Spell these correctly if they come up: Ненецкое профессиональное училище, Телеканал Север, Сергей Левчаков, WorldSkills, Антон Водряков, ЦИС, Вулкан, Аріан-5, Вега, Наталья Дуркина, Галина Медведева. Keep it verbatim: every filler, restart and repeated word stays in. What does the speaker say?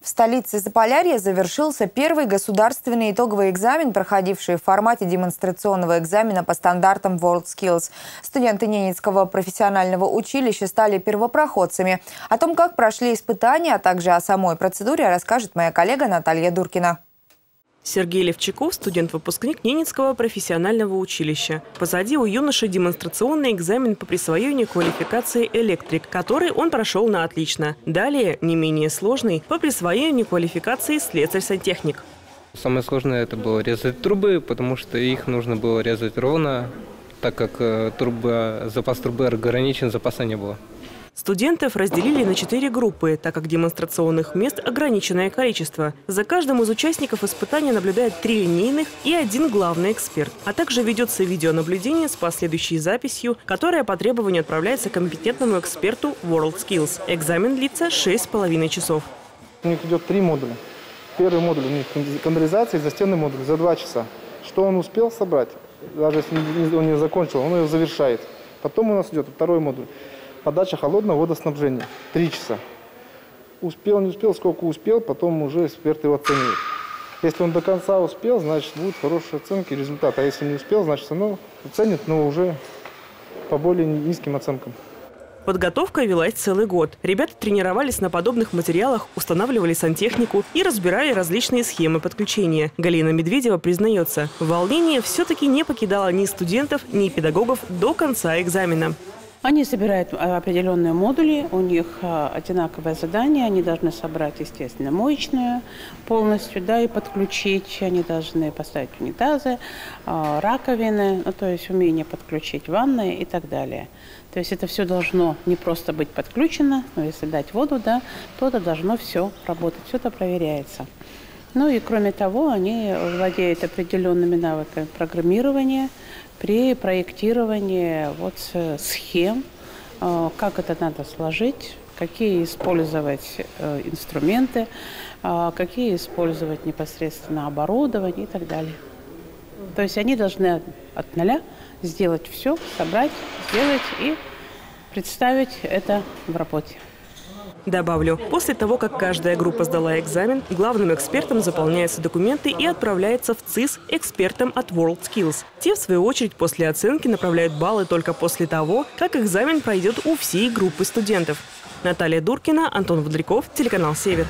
В столице Заполярья завершился первый государственный итоговый экзамен, проходивший в формате демонстрационного экзамена по стандартам WorldSkills. Студенты Ненецкого профессионального училища стали первопроходцами. О том, как прошли испытания, а также о самой процедуре, расскажет моя коллега Наталья Дуркина. Сергей Левчаков – студент-выпускник Ненецкого профессионального училища. Позади у юноши демонстрационный экзамен по присвоению квалификации «Электрик», который он прошел на отлично. Далее, не менее сложный, по присвоению квалификации «Слесарь-сантехник». Самое сложное – это было резать трубы, потому что их нужно было резать ровно, так как труба, запас трубы ограничен, запаса не было. Студентов разделили на четыре группы, так как демонстрационных мест ограниченное количество. За каждым из участников испытания наблюдает три линейных и один главный эксперт. А также ведется видеонаблюдение с последующей записью, которая по требованию отправляется компетентному эксперту WorldSkills. Экзамен длится шесть с половиной часов. У них идет три модуля. Первый модуль у них канализация, застенный модуль за два часа. Что он успел собрать, даже если он не закончил, он ее завершает. Потом у нас идет второй модуль. Подача холодного водоснабжения. Три часа. Успел, не успел, сколько успел, потом уже эксперт его оценивает. Если он до конца успел, значит, будут хорошие оценки и результат. А если не успел, значит, оно оценит, но уже по более низким оценкам. Подготовка велась целый год. Ребята тренировались на подобных материалах, устанавливали сантехнику и разбирали различные схемы подключения. Галина Медведева признается, волнение все-таки не покидало ни студентов, ни педагогов до конца экзамена. Они собирают определенные модули, у них одинаковое задание, они должны собрать, естественно, моечную полностью, да, и подключить, они должны поставить унитазы, раковины, ну, то есть умение подключить ванны и так далее. То есть это все должно не просто быть подключено, но если дать воду, да, то это должно все работать, все это проверяется. Ну и кроме того, они владеют определенными навыками программирования при проектировании вот схем, как это надо сложить, какие использовать инструменты, какие использовать непосредственно оборудование и так далее. То есть они должны от нуля сделать все, собрать, сделать и представить это в работе. Добавлю, после того, как каждая группа сдала экзамен, главным экспертом заполняются документы и отправляется в ЦИС экспертам от WorldSkills. Те, в свою очередь, после оценки направляют баллы только после того, как экзамен пройдет у всей группы студентов. Наталья Дуркина, Антон Водряков, телеканал «Север».